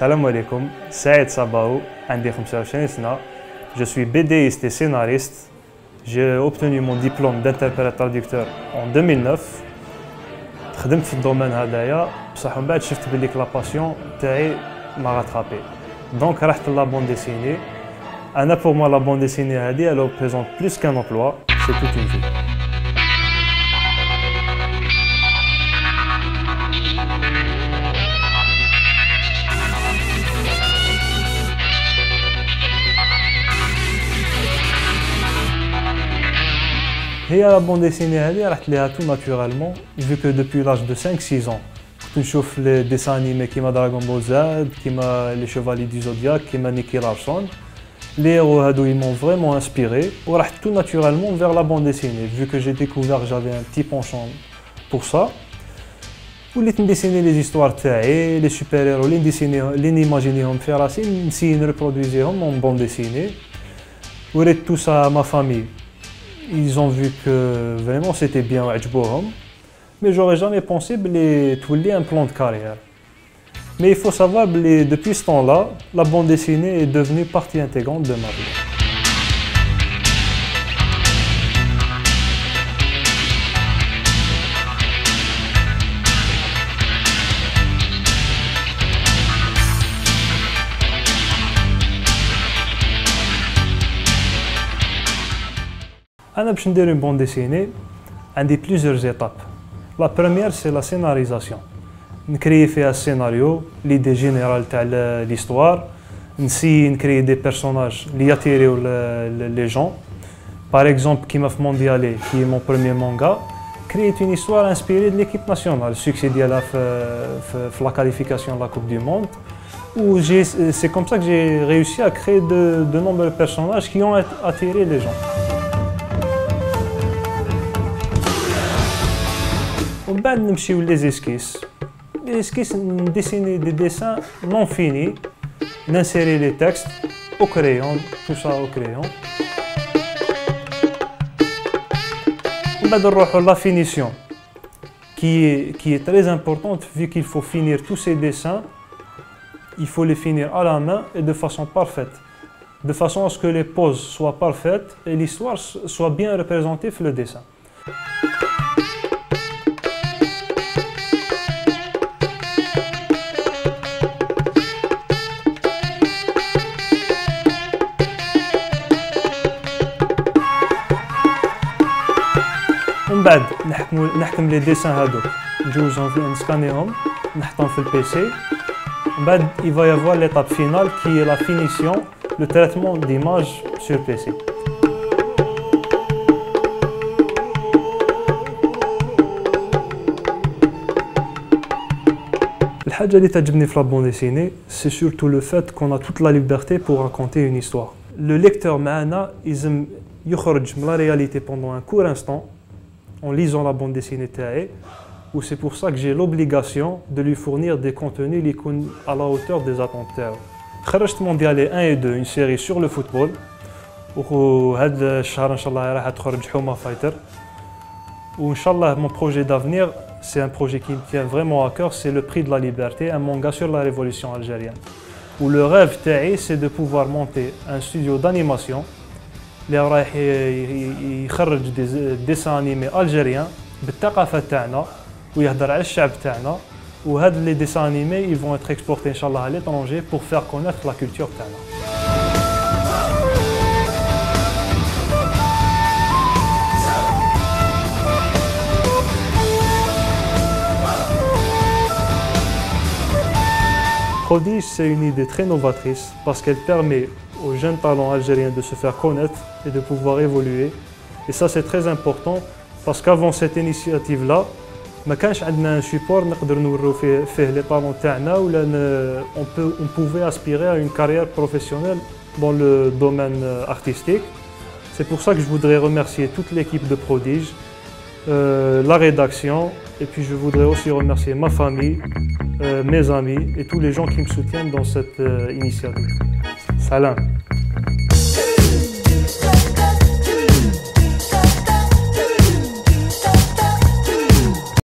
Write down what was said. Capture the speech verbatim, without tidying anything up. Salam alaikum, Saïd Sabaou, je suis BDiste et scénariste. J'ai obtenu mon diplôme d'interprète-traducteur en deux mille neuf. J'ai travaillé dans ce domaine, mais j'ai vu que la passion m'a rattrapé. Donc, je suis allé à la bande dessinée. Pour moi, la bande dessinée, elle représente plus qu'un emploi, c'est toute une vie. Et à la bande dessinée, elle est tout naturellement, vu que depuis l'âge de cinq six ans, tu chauffe les dessins animés comme Dragon Ball Z, comme Les Chevaliers du Zodiac, comme Nicky Larson. Les héros ils m'ont vraiment inspiré pour aller tout naturellement vers la bande dessinée, vu que j'ai découvert que j'avais un petit penchant pour ça. Ou les dessiner les histoires et les super-héros, les dessiner, les imaginer en faire racine, si ils reproduisaient en bande dessinée. Ou tout ça à ma famille. Ils ont vu que vraiment c'était bien Ajbohom, mais j'aurais jamais pensé les touler un plan de carrière. Mais il faut savoir que depuis ce temps-là, la bande dessinée est devenue partie intégrante de ma vie. Pour faire une bande dessinée, on a plusieurs étapes. La première, c'est la scénarisation. On crée un scénario, l'idée générale de l'histoire. On crée des personnages qui attirent les gens. Par exemple, Kimaf Mondialé, qui est mon premier manga, crée une histoire inspirée de l'équipe nationale, succédée à la qualification de la Coupe du Monde. C'est comme ça que j'ai réussi à créer de, de nombreux personnages qui ont attiré les gens. Après, nous allons les esquisses. Les esquisses, nous dessinons des dessins non finis, nous insérons les textes au crayon, tout ça au crayon. Après, nous allons la finition, qui est, qui est très importante vu qu'il faut finir tous ces dessins, il faut les finir à la main et de façon parfaite, de façon à ce que les poses soient parfaites et l'histoire soit bien représentée dans le dessin. بعد نحكم نحكم لي ديسان هادوك نجوزهم في نسكانيهم نحطهم في البيسي ومن بعد il va y avoir l'étape finale qui est la finition, le traitement d'image sur le P C. الحاجة اللي تعجبني في la bande dessinée, c'est surtout le fait qu'on a toute la liberté pour raconter une histoire. Le lecteur معنا يزم يخرج من la réalité pendant un court instant en lisant la bande dessinée T A E, où c'est pour ça que j'ai l'obligation de lui fournir des contenus à la hauteur des attentes. J'ai sorti Mondialé un et deux, une série sur le football. Et ce mois, Inch'Allah, je vais sortir Houma Fighter. Et Inch'Allah, mon projet d'avenir, c'est un projet qui me tient vraiment à cœur, c'est le Prix de la Liberté, un manga sur la révolution algérienne. Où le rêve T A E, c'est de pouvoir monter un studio d'animation اللي رايح يخرج ديسان انيمي الجيريان بالثقافه تاعنا ويهضر على الشعب تاعنا وهاد لي ديسان انيمي ils vont être exportés inchallah à l'étranger pour faire connaître la culture تاعنا. Prodiges, c'est une idée très novatrice parce qu'elle permet aux jeunes talents algériens de se faire connaître et de pouvoir évoluer. Et ça, c'est très important parce qu'avant cette initiative-là, on avait un support pour faire les talents tana, où on, peut, on pouvait aspirer à une carrière professionnelle dans le domaine artistique. C'est pour ça que je voudrais remercier toute l'équipe de Prodiges, euh, la rédaction, et puis je voudrais aussi remercier ma famille, euh, mes amis et tous les gens qui me soutiennent dans cette euh, initiative. Salam.